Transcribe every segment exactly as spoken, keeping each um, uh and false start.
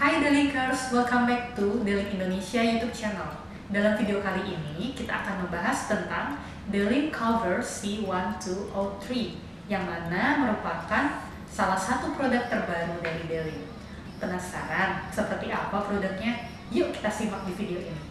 Hai D-Linkers, welcome back to D-Link Indonesia YouTube channel. Dalam video kali ini kita akan membahas tentang D-Link C O V R C one two zero three yang mana merupakan salah satu produk terbaru dari D-Link. Penasaran seperti apa produknya? Yuk kita simak di video ini.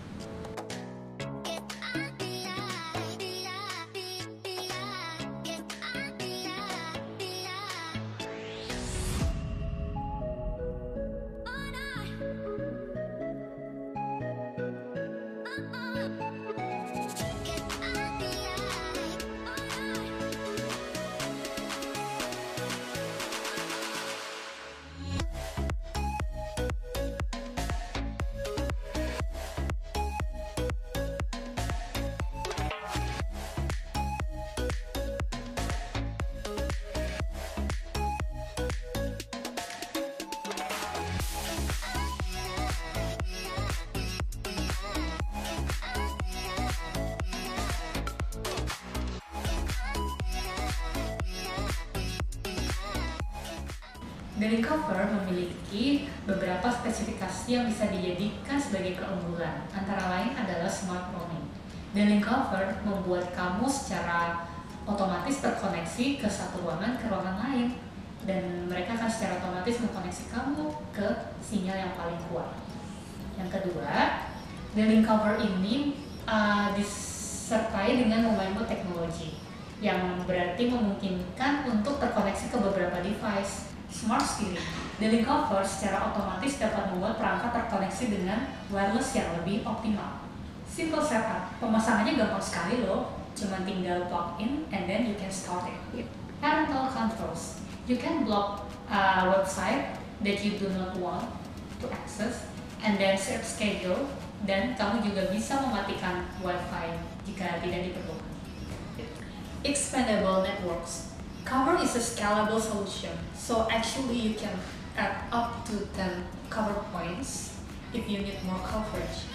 D-Link C O V R memiliki beberapa spesifikasi yang bisa dijadikan sebagai keunggulan, antara lain adalah Smart Roaming. D-Link C O V R membuat kamu secara otomatis terkoneksi ke satu ruangan ke ruangan lain, dan mereka akan secara otomatis mengkoneksi kamu ke sinyal yang paling kuat. Yang kedua, D-Link C O V R ini uh, disertai dengan mobile mode teknologi, yang berarti memungkinkan untuk terkoneksi ke beberapa device. Smart steering, D-Link C O V R secara otomatis dapat membuat perangkat terkoneksi dengan wireless yang lebih optimal. Simple setup, pemasangannya gampang sekali loh, cuma tinggal plug in and then you can start it. Parental controls, you can block a website that you do not want to access and then set schedule, dan kamu juga bisa mematikan wifi jika tidak diperlukan. Expandable networks, C O V R is a scalable solution, so actually you can add up to ten C O V R points if you need more coverage.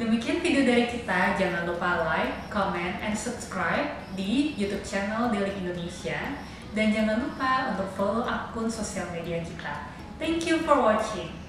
Demikian video dari kita, jangan lupa like, comment, and subscribe di YouTube channel D-Link Indonesia. Dan jangan lupa untuk follow akun sosial media kita. Thank you for watching.